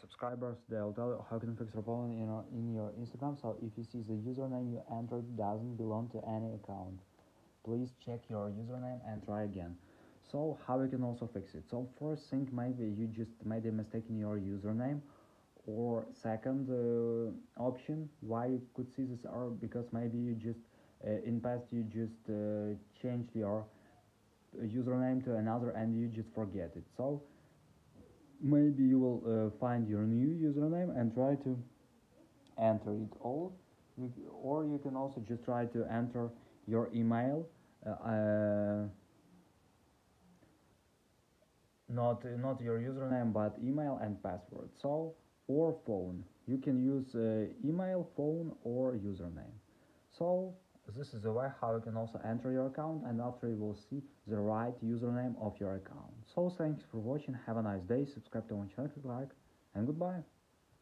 subscribers, they'll tell you how can fix your problem in your Instagram. So if you see the username you entered doesn't belong to any account, please check your username and try again. So how you can also fix it? So first thing, maybe you just made a mistake in your username, or second option why you could see this error, because maybe you just in past you just changed your username to another and you just forget it. So maybe you will find your new username and try to enter it all, or you can also just try to enter your email, not your username but email and password. So, or phone, you can use email, phone or username. So this is the way how you can also enter your account, and after you will see the right username of your account. So thanks for watching, have a nice day, subscribe to my channel, click like, and goodbye.